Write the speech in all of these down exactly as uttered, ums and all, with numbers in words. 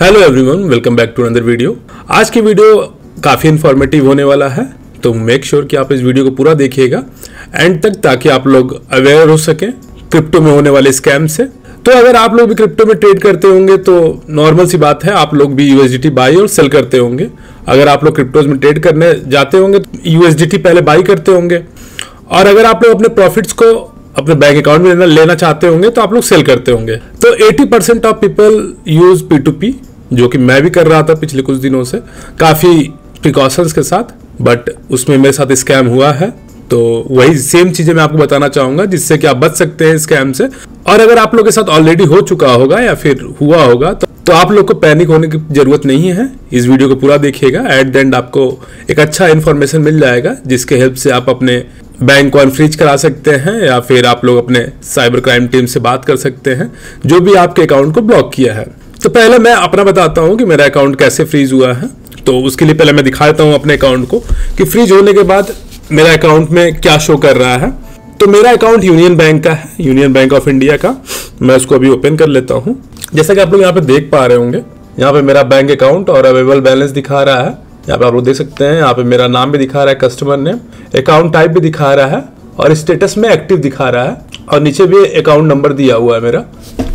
Hello everyone, welcome back to another video. आज की video काफ़ी इन्फॉर्मेटिव होने वाला है, तो मेक श्योर sure कि आप इस वीडियो को पूरा देखिएगा एंड तक, ताकि आप लोग अवेयर हो सकें क्रिप्टो में होने वाले स्कैम से। तो अगर आप लोग भी क्रिप्टो में ट्रेड करते होंगे तो नॉर्मल सी बात है, आप लोग भी यूएसडीटी बाई और सेल करते होंगे। अगर आप लोग क्रिप्टोज में ट्रेड करने जाते होंगे तो यूएसडीटी पहले बाई करते होंगे, और अगर आप लोग अपने प्रॉफिट्स को अपने बैंक अकाउंट में लेना चाहते होंगे तो आप लोग सेल करते होंगे। तो अस्सी percent of people use P two P, जो कि मैं भी कर रहा था पिछले कुछ दिनों से काफ़ी प्रिकॉशंस के साथ, बट उसमें मेरे साथ स्कैम हुआ है। तो वही सेम चीज़ें मैं आपको बताना चाहूँगा जिससे कि आप बच सकते हैं स्कैम से। और अगर आप लोग के साथ ऑलरेडी हो चुका होगा या फिर हुआ होगा तो, तो आप लोग को पैनिक होने की ज़रूरत नहीं है। इस वीडियो को पूरा देखिएगा, एट द एंड आपको एक अच्छा इन्फॉर्मेशन मिल जाएगा जिसके हेल्प से आप अपने बैंक को अनफ्रीज करा सकते हैं, या फिर आप लोग अपने साइबर क्राइम टीम से बात कर सकते हैं जो भी आपके अकाउंट को ब्लॉक किया है। तो पहले मैं अपना बताता हूँ कि मेरा अकाउंट कैसे फ्रीज हुआ है। तो उसके लिए पहले मैं दिखा देता हूँ अपने अकाउंट को कि फ्रीज होने के बाद मेरा अकाउंट में क्या शो कर रहा है। तो मेरा अकाउंट यूनियन बैंक का है, यूनियन बैंक ऑफ इंडिया का। मैं उसको अभी ओपन कर लेता हूँ। जैसा कि आप लोग यहाँ पे देख पा रहे होंगे, यहाँ पे मेरा बैंक अकाउंट और अवेलेबल बैलेंस दिखा रहा है। यहाँ पे आप लोग देख सकते हैं, यहाँ पे मेरा नाम भी दिखा रहा है, कस्टमर नेम, अकाउंट टाइप भी दिखा रहा है, और स्टेटस में एक्टिव दिखा रहा है, और नीचे भी अकाउंट नंबर दिया हुआ है मेरा।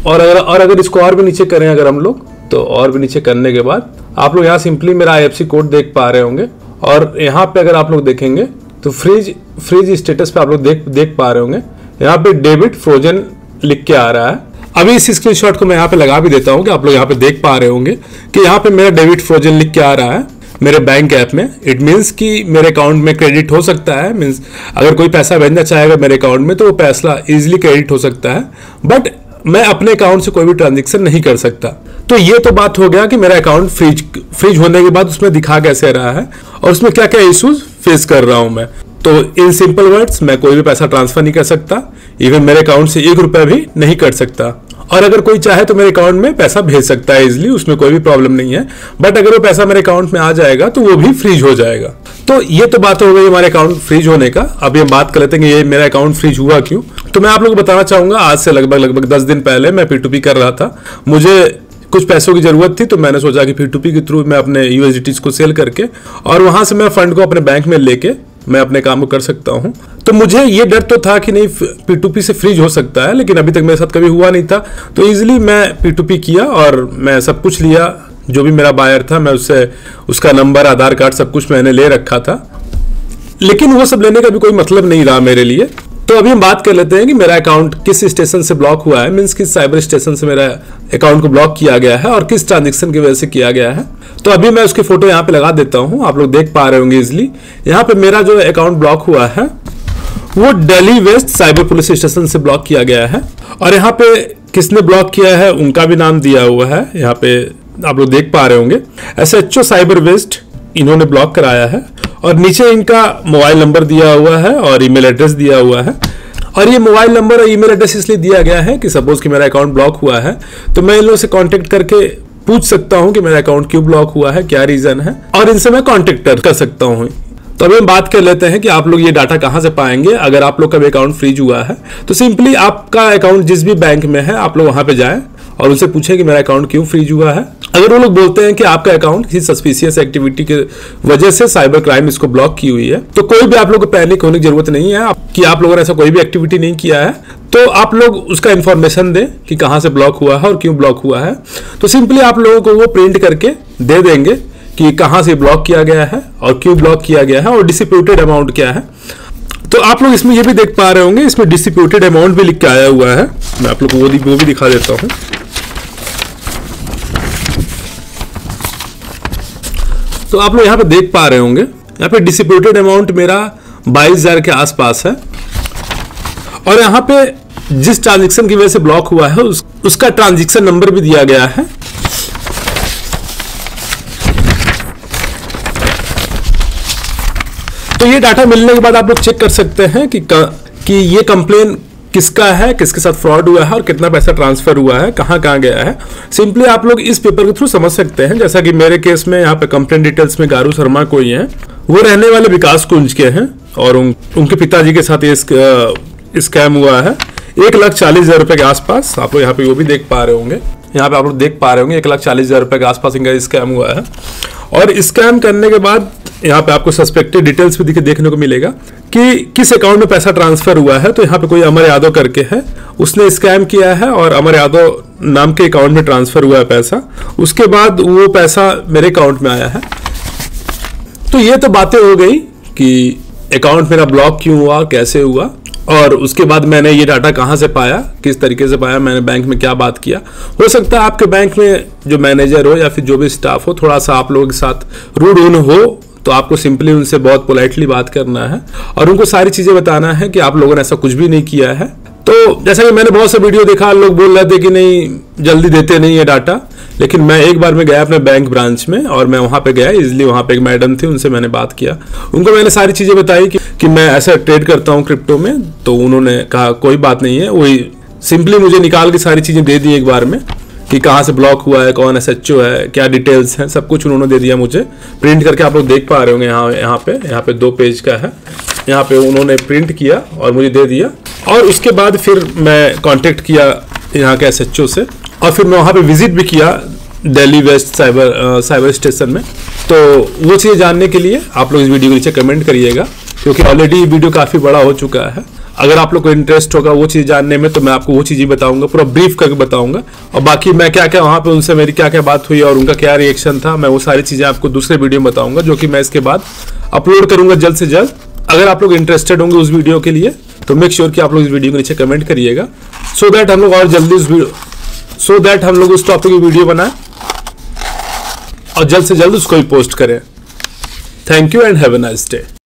और अगर और अगर इसको और भी नीचे करें अगर हम लोग, तो और भी नीचे करने के बाद आप लोग यहाँ सिंपली मेरा आई एफ सी कोड देख पा रहे होंगे। और यहाँ पे अगर आप लोग देखेंगे तो फ्रीज फ्रीज स्टेटस पे आप लोग देख देख पा रहे होंगे, यहाँ पे डेबिट फ्रोजन लिख के आ रहा है। अभी इस स्क्रीनशॉट को मैं यहाँ पे लगा भी देता हूँ कि आप लोग यहाँ पे देख पा रहे होंगे कि यहाँ पे मेरा डेबिट फ्रोजन लिख के आ रहा है मेरे बैंक ऐप में। इट मीन्स कि मेरे अकाउंट में क्रेडिट हो सकता है, मीन्स अगर कोई पैसा भेजना चाहेगा मेरे अकाउंट में तो वो पैसा ईजिली क्रेडिट हो सकता है, बट मैं अपने अकाउंट से कोई भी ट्रांजेक्शन नहीं कर सकता। तो ये तो बात हो गया कि मेरा अकाउंट फ्रीज फ्रीज होने के बाद उसमें दिखा कैसे रहा है और उसमें क्या क्या इश्यूज फेस कर रहा हूँ मैं। तो इन सिंपल वर्ड्स, मैं कोई भी पैसा ट्रांसफर नहीं कर सकता, इवन मेरे अकाउंट से एक रुपया भी नहीं कट सकता। और अगर कोई चाहे तो मेरे अकाउंट में पैसा भेज सकता है इजिली, उसमें कोई भी प्रॉब्लम नहीं है, बट अगर वो पैसा मेरे अकाउंट में आ जाएगा तो वो भी फ्रीज हो जाएगा। तो ये तो बात हो गई हमारे अकाउंट फ्रीज होने का। अभी हम बात कर लेते हैं कि ये मेरा अकाउंट फ्रीज हुआ क्यों। तो मैं आप लोग को बताना चाहूँगा, आज से लगभग लगभग दस दिन पहले मैं पी टू पी कर रहा था। मुझे कुछ पैसों की ज़रूरत थी, तो मैंने सोचा कि पी टू पी के थ्रू मैं अपने यूएसडीटीज को सेल करके और वहाँ से मैं फंड को अपने बैंक में लेके मैं अपने काम को कर सकता हूँ। तो मुझे ये डर तो था कि नहीं, पी टू पी से फ्रीज हो सकता है, लेकिन अभी तक मेरे साथ कभी हुआ नहीं था। तो ईजिली मैं पी टू पी किया और मैं सब कुछ लिया, जो भी मेरा बायर था मैं उससे उसका नंबर, आधार कार्ड, सब कुछ मैंने ले रखा था, लेकिन वो सब लेने का भी कोई मतलब नहीं रहा मेरे लिए। तो अभी हम बात कर लेते हैं कि मेरा अकाउंट किस स्टेशन से ब्लॉक हुआ है, मीन्स किस साइबर स्टेशन से मेरा अकाउंट को ब्लॉक किया गया है और किस ट्रांजेक्शन की वजह से किया गया है। तो अभी मैं उसके फोटो यहाँ पे लगा देता हूँ, आप लोग देख पा रहे होंगे इजिली। यहाँ पे मेरा जो अकाउंट ब्लॉक हुआ है वो Delhi west cyber police station से ब्लॉक किया गया है, और यहाँ पे किसने ब्लॉक किया है उनका भी नाम दिया हुआ है। यहाँ पे आप लोग देख पा रहे होंगे S H O cyber west, इन्होंने ब्लॉक कराया है, और नीचे इनका मोबाइल नंबर दिया हुआ है और ईमेल एड्रेस दिया हुआ है। और ये मोबाइल नंबर और ईमेल एड्रेस इसलिए दिया गया है कि सपोज कि मेरा अकाउंट ब्लॉक हुआ है तो मैं इन लोगों से कांटेक्ट करके पूछ सकता हूँ कि मेरा अकाउंट क्यों ब्लॉक हुआ है, क्या रीजन है, और इनसे मैं कांटेक्ट कर सकता हूँ। तो अभी हम बात कर लेते हैं कि आप लोग ये डाटा कहाँ से पाएंगे। अगर आप लोग का भी अकाउंट फ्रीज हुआ है तो सिंपली आपका अकाउंट जिस भी बैंक में है आप लोग वहाँ पे जाएं और उनसे पूछें कि मेरा अकाउंट क्यों फ्रीज हुआ है। अगर वो लोग बोलते हैं कि आपका अकाउंट किसी सस्पिशियस एक्टिविटी के वजह से साइबर क्राइम इसको ब्लॉक की हुई है, तो कोई भी आप लोग को पैनिक होने की जरूरत नहीं है कि आप लोगों ने ऐसा कोई भी एक्टिविटी नहीं किया है। तो आप लोग उसका इन्फॉर्मेशन दें कि कहाँ से ब्लॉक हुआ है और क्यों ब्लॉक हुआ है। तो सिंपली आप लोगों को वो प्रिंट करके दे देंगे कि कहाँ से ब्लॉक किया गया है और क्यों ब्लॉक किया गया है और डिस्प्यूटेड अमाउंट क्या है। तो आप लोग इसमें ये भी देख पा रहे होंगे, इसमें डिस्प्यूटेड अमाउंट भी लिख के आया हुआ है। मैं आप लोग को वो वो भी दिखा देता हूँ। तो आप लोग यहाँ पे देख पा रहे होंगे, यहाँ पे डिस्प्यूटेड अमाउंट मेरा बाईस हजार के आसपास है, और यहाँ पे जिस ट्रांजेक्शन की वजह से ब्लॉक हुआ है उस, उसका ट्रांजेक्शन नंबर भी दिया गया है। तो ये डाटा मिलने के बाद आप लोग चेक कर सकते हैं कि कि ये कंप्लेन किसका है, किसके साथ फ्रॉड हुआ है और कितना पैसा ट्रांसफर हुआ है, कहाँ कहाँ गया है। सिंपली आप लोग इस पेपर के थ्रू समझ सकते हैं। जैसा कि मेरे केस में यहाँ पे कंप्लेन डिटेल्स में गारू शर्मा को ही है, वो रहने वाले विकास कुंज के हैं, और उन, उनके पिताजी के साथ ये स्कैम हुआ है एक लाख चालीस हजार रुपये के आसपास। आप लोग यहाँ पे वो भी देख पा रहे होंगे। यहाँ पे आप लोग देख पा रहे होंगे एक लाख चालीस हज़ार रुपये के आसपास इनका स्कैम हुआ है। और स्कैम करने के बाद यहाँ पे आपको सस्पेक्टेड डिटेल्स भी देखने को मिलेगा कि किस अकाउंट में पैसा ट्रांसफर हुआ है। तो यहाँ पे कोई अमर यादव करके है, उसने स्कैम किया है और अमर यादव नाम के अकाउंट में ट्रांसफर हुआ है पैसा। उसके बाद वो पैसा मेरे अकाउंट में आया है। तो ये तो बातें हो गई कि अकाउंट मेरा ब्लॉक क्यों हुआ, कैसे हुआ, और उसके बाद मैंने ये डाटा कहाँ से पाया, किस तरीके से पाया, मैंने बैंक में क्या बात किया। हो सकता है आपके बैंक में जो मैनेजर हो या फिर जो भी स्टाफ हो थोड़ा सा आप लोगों के साथ रूड हो, तो आपको सिंपली उनसे बहुत पोलाइटली बात करना है और उनको सारी चीज़ें बताना है कि आप लोगों ने ऐसा कुछ भी नहीं किया है। तो जैसा कि मैंने बहुत से वीडियो देखा, लोग बोल रहे थे कि नहीं जल्दी देते नहीं है डाटा, लेकिन मैं एक बार में गया अपने बैंक ब्रांच में और मैं वहाँ पे गया, इसलिए वहाँ पे एक मैडम थी, उनसे मैंने बात किया। उनको मैंने सारी चीज़ें बताई कि, कि मैं ऐसा ट्रेड करता हूँ क्रिप्टो में। तो उन्होंने कहा कोई बात नहीं है, वही सिंपली मुझे निकाल के सारी चीज़ें दे दी एक बार में कि कहाँ से ब्लॉक हुआ है, कौन एस एच ओ है, क्या डिटेल्स हैं, सब कुछ उन्होंने दे दिया मुझे प्रिंट करके। आप लोग देख पा रहे होंगे यहाँ यहाँ पे यहाँ पे दो पेज का है, यहाँ पे उन्होंने प्रिंट किया और मुझे दे दिया। और उसके बाद फिर मैं कांटेक्ट किया यहाँ के एस एच ओ से और फिर मैं वहाँ पे विजिट भी किया Delhi west cyber cyber station में। तो वो चीज़ें जानने के लिए आप लोग इस वीडियो के नीचे कमेंट करिएगा, क्योंकि ऑलरेडी ये वीडियो काफ़ी बड़ा हो चुका है। अगर आप लोग को इंटरेस्ट होगा वो चीज़ जानने में तो मैं आपको वो चीज़ें बताऊंगा, पूरा ब्रीफ करके बताऊंगा। और बाकी मैं क्या क्या वहाँ पे उनसे मेरी क्या क्या बात हुई और उनका क्या रिएक्शन था, मैं वो सारी चीज़ें आपको दूसरे वीडियो में बताऊंगा, जो कि मैं इसके बाद अपलोड करूँगा जल्द से जल्द। अगर आप लोग इंटरेस्टेड होंगे उस वीडियो के लिए तो मेक श्योर कि आप लोग इस वीडियो के नीचे कमेंट करिएगा, सो दैट हम लोग और जल्दी उस सो दैट हम लोग उस टॉपिक की वीडियो बनाएं और जल्द से जल्द उसको भी पोस्ट करें। Thank you and have a nice day.